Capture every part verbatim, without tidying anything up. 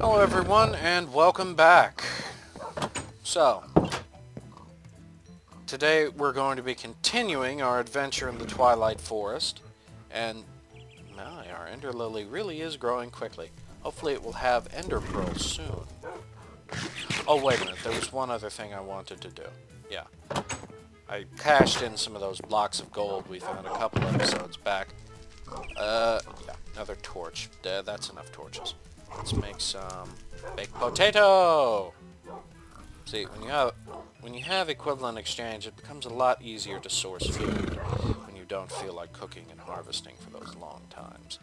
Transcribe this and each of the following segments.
Hello everyone and welcome back. So, today we're going to be continuing our adventure in the Twilight Forest. And my, our Ender Lily really is growing quickly. Hopefully it will have Ender Pearl soon. Oh wait a minute, there was one other thing I wanted to do. Yeah. I cashed in some of those blocks of gold we found a couple episodes back. Uh, yeah, another torch. Uh, that's enough torches. Let's make some baked potato! See, when you have, when you have equivalent exchange, it becomes a lot easier to source food when you don't feel like cooking and harvesting for those long times.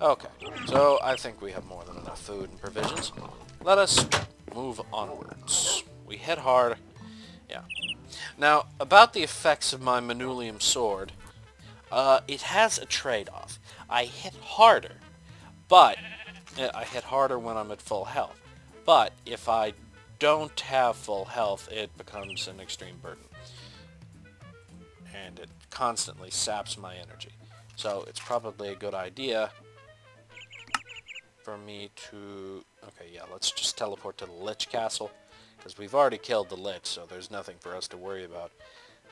Okay, so I think we have more than enough food and provisions. Let us move onwards. We hit hard. Yeah. Now, about the effects of my Manulium sword, uh, it has a trade-off. I hit harder, but... I hit harder when I'm at full health, but if I don't have full health, it becomes an extreme burden, and it constantly saps my energy. So it's probably a good idea for me to... Okay, yeah, let's just teleport to the Lich Castle, because we've already killed the Lich, so there's nothing for us to worry about.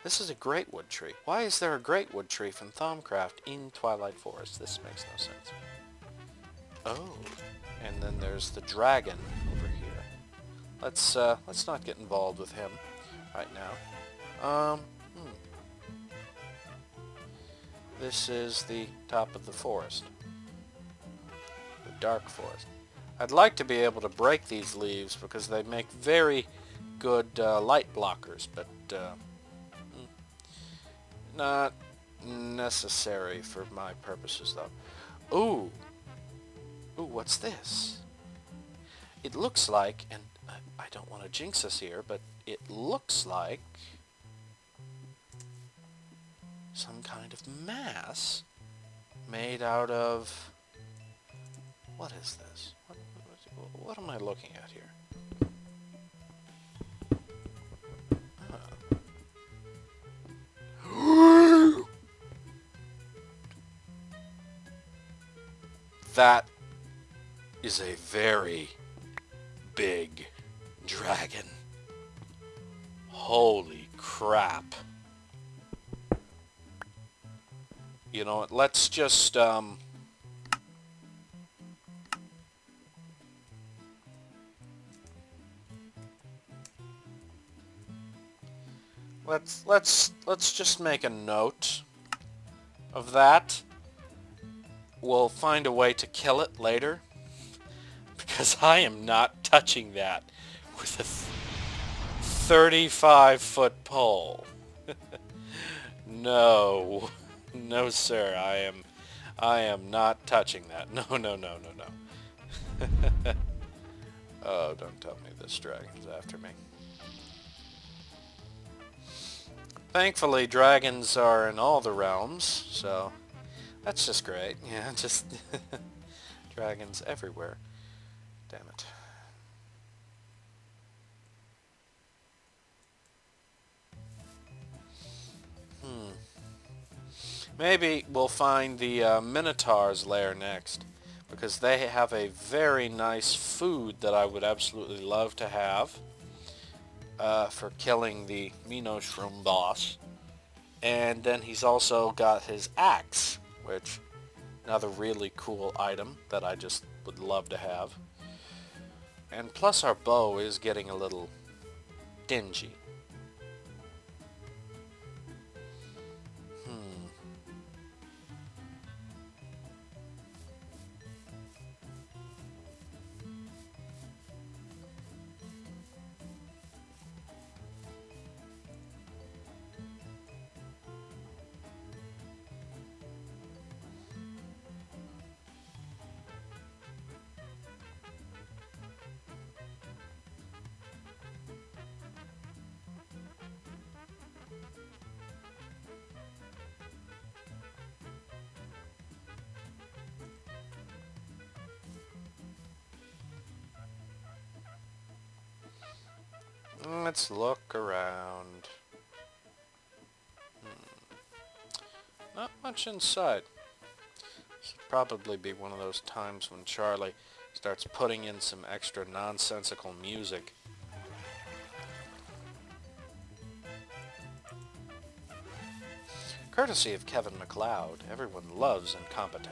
This is a Greatwood Tree. Why is there a Greatwood Tree from Thaumcraft in Twilight Forest? This makes no sense. Oh, and then there's the dragon over here. Let's uh, let's not get involved with him right now. Um, hmm. This is the top of the forest, the dark forest. I'd like to be able to break these leaves because they make very good uh, light blockers, but uh, hmm. not necessary for my purposes though. Ooh. Ooh, what's this? It looks like, and I don't want to jinx us here, but it looks like some kind of mass made out of... What is this? What, what, what am I looking at here? Huh. That... is a very big dragon. Holy crap. You know what, let's just, um... Let's, let's, let's just make a note of that. We'll find a way to kill it later. Because I am not touching that with a thirty-five foot pole. No, no, sir. I am, I am not touching that. No, no, no, no, no. Oh, don't tell me this dragon's after me. Thankfully, dragons are in all the realms, so that's just great. Yeah, just dragons everywhere. Damn it. Hmm. Maybe we'll find the uh, Minotaur's lair next, because they have a very nice food that I would absolutely love to have uh, for killing the Minoshroom boss. And then he's also got his axe, which another really cool item that I just would love to have. And plus our bow is getting a little dingy. Hmm. Let's look around. Hmm. Not much inside. This would probably be one of those times when Charlie starts putting in some extra nonsensical music. Courtesy of Kevin MacLeod, everyone loves Incompetech.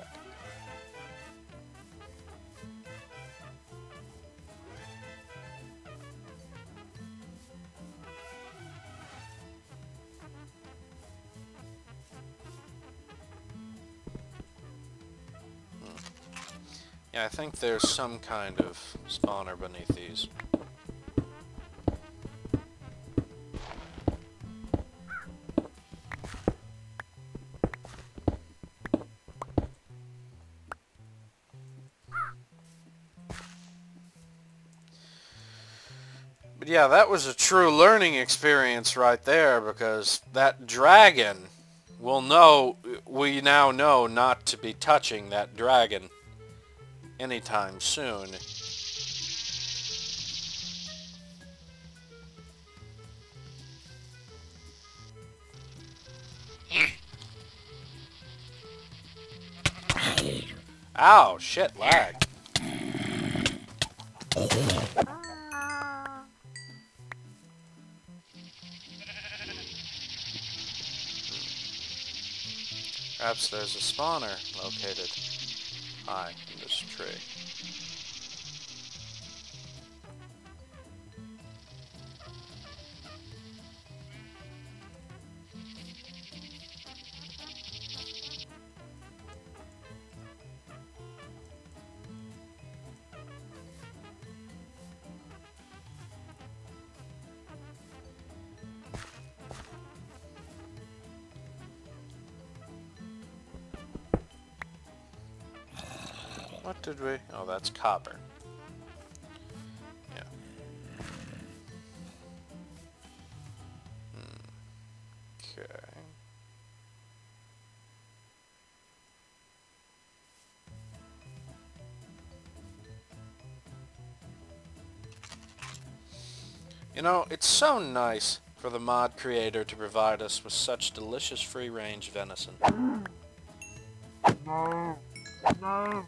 Yeah, I think there's some kind of spawner beneath these. But yeah, that was a true learning experience right there, because that dragon will know, we now know not to be touching that dragon anytime soon. Ow, shit, lag. Perhaps there's a spawner located high in this tree. What did we... Oh, that's copper. Yeah. Hmm. Okay. You know, it's so nice for the mod creator to provide us with such delicious free-range venison. No. No.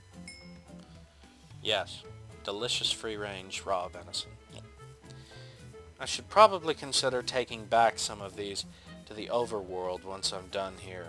Yes, delicious free-range raw venison. I should probably consider taking back some of these to the overworld once I'm done here.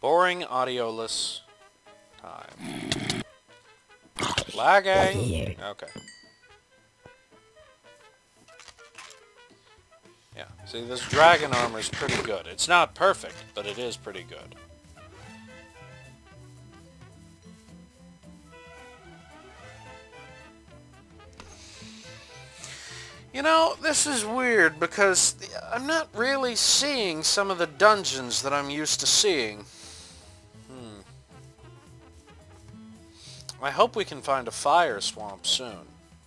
Boring, audioless time. Lagging! Okay. Yeah, see, this dragon armor is pretty good. It's not perfect, but it is pretty good. You know, this is weird, because I'm not really seeing some of the dungeons that I'm used to seeing. I hope we can find a fire swamp soon,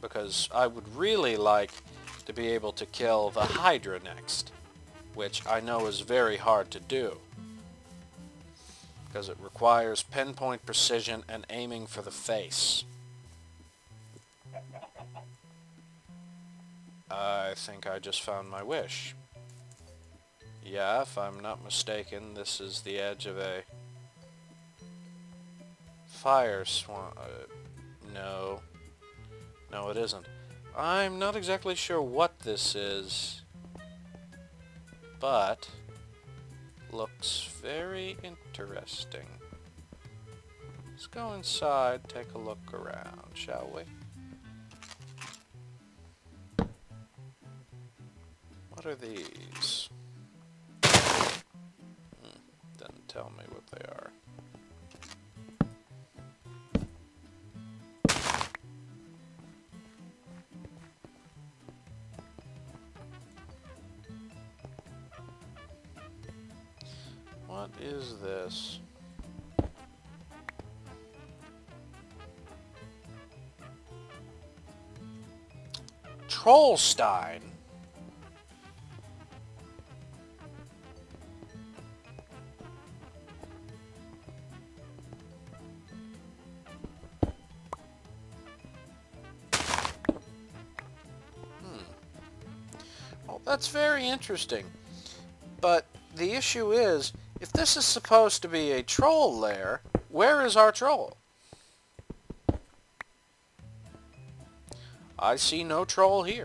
because I would really like to be able to kill the Hydra next, which I know is very hard to do, because it requires pinpoint precision and aiming for the face. I think I just found my wish. Yeah, if I'm not mistaken, this is the edge of a... fire swamp. Uh, no. No, it isn't. I'm not exactly sure what this is, but looks very interesting. Let's go inside, take a look around, shall we? What are these? Hmm, didn't tell me what they are. is this? Trollstein. That's very interesting, but the issue is, if this is supposed to be a troll lair, where is our troll? I see no troll here.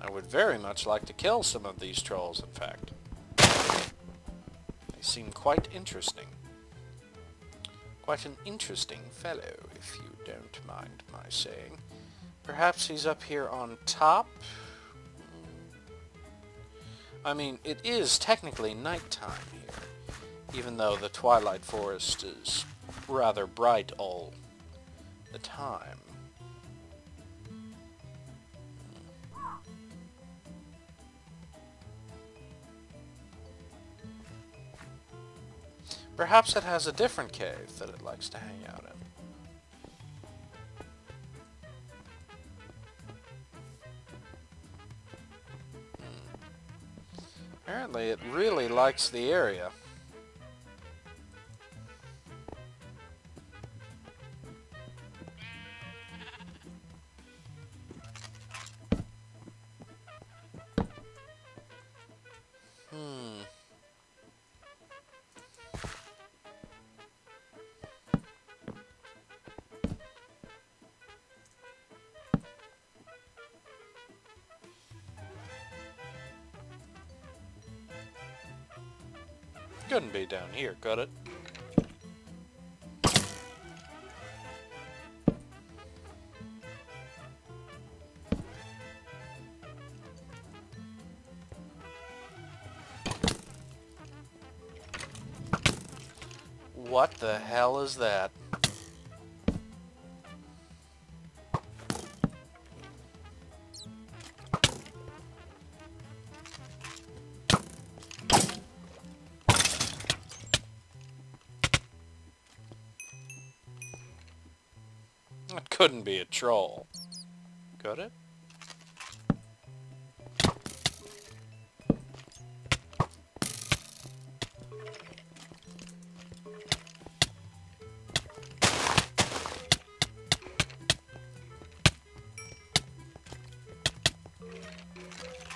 I would very much like to kill some of these trolls, in fact. They seem quite interesting. Quite an interesting fellow, if you don't mind my saying. Perhaps he's up here on top? I mean, it is technically nighttime here, even though the Twilight Forest is rather bright all the time. Perhaps it has a different cave that it likes to hang out in. Hmm. Apparently it really likes the area. Couldn't be down here, could it? What the hell is that? It couldn't be a troll, could it?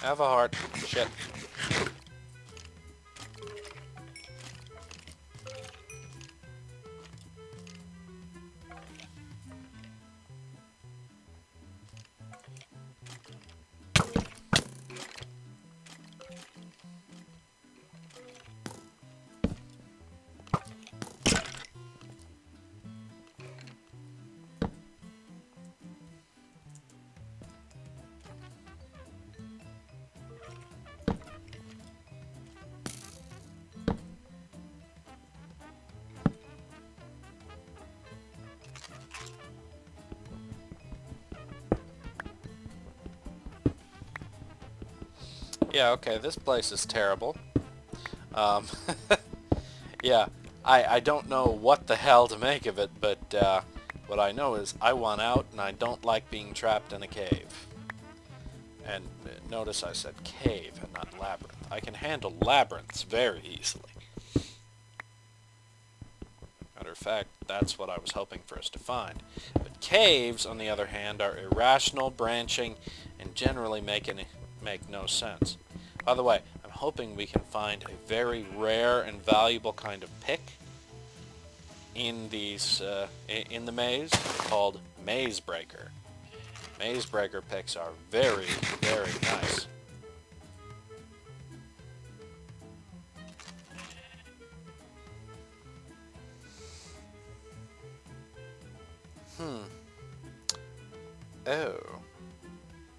Have a heart. Shit. Yeah, okay, this place is terrible. Um, yeah, I, I don't know what the hell to make of it, but uh, what I know is I want out, and I don't like being trapped in a cave. And uh, notice I said cave and not labyrinth. I can handle labyrinths very easily. Matter of fact, that's what I was hoping for us to find. But caves, on the other hand, are irrational, branching, and generally make an... make no sense. By the way, I'm hoping we can find a very rare and valuable kind of pick in these uh, in the maze called Maze Breaker. Maze Breaker picks are very, very nice. Hmm. Oh.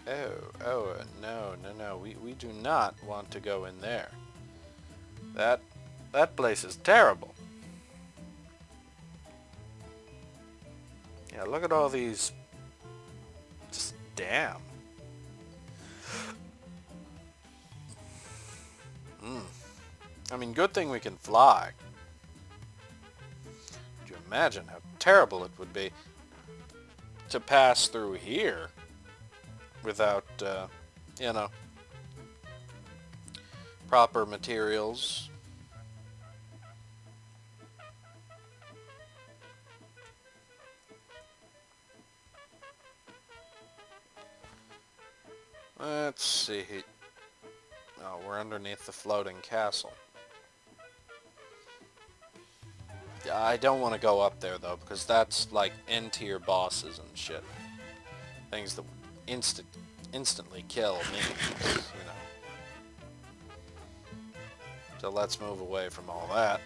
Oh, oh, no, no, no, we, we do not want to go in there. That, that place is terrible. Yeah, look at all these Damn. Mm. I mean, good thing we can fly. Could you imagine how terrible it would be to pass through here without, uh, you know, proper materials? Let's see. Oh, we're underneath the floating castle. Yeah, I don't want to go up there though, because that's like end-tier bosses and shit. Things that instant instantly kill me, you know. So let's move away from all that.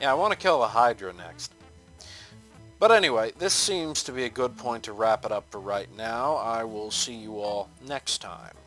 Yeah, I want to kill the Hydra next. But anyway, this seems to be a good point to wrap it up for right now. I will see you all next time.